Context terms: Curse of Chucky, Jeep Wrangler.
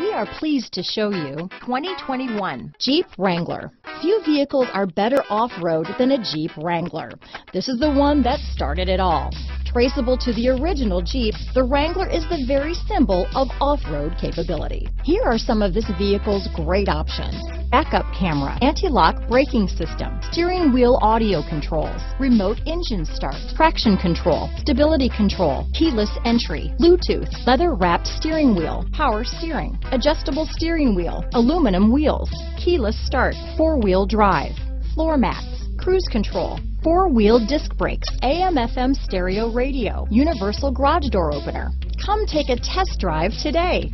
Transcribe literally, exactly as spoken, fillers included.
We are pleased to show you twenty twenty-one Jeep Wrangler. Few vehicles are better off-road than a Jeep Wrangler. This is the one that started it all. Traceable to the original Jeep, the Wrangler is the very symbol of off-road capability. Here are some of this vehicle's great options: backup camera, anti-lock braking system, steering wheel audio controls, remote engine start, traction control, stability control, keyless entry, Bluetooth, leather-wrapped steering wheel, power steering, adjustable steering wheel, aluminum wheels, keyless start, four-wheel drive, floor mats, cruise control, four-wheel disc brakes, A M F M stereo radio, universal garage door opener. Come take a test drive today.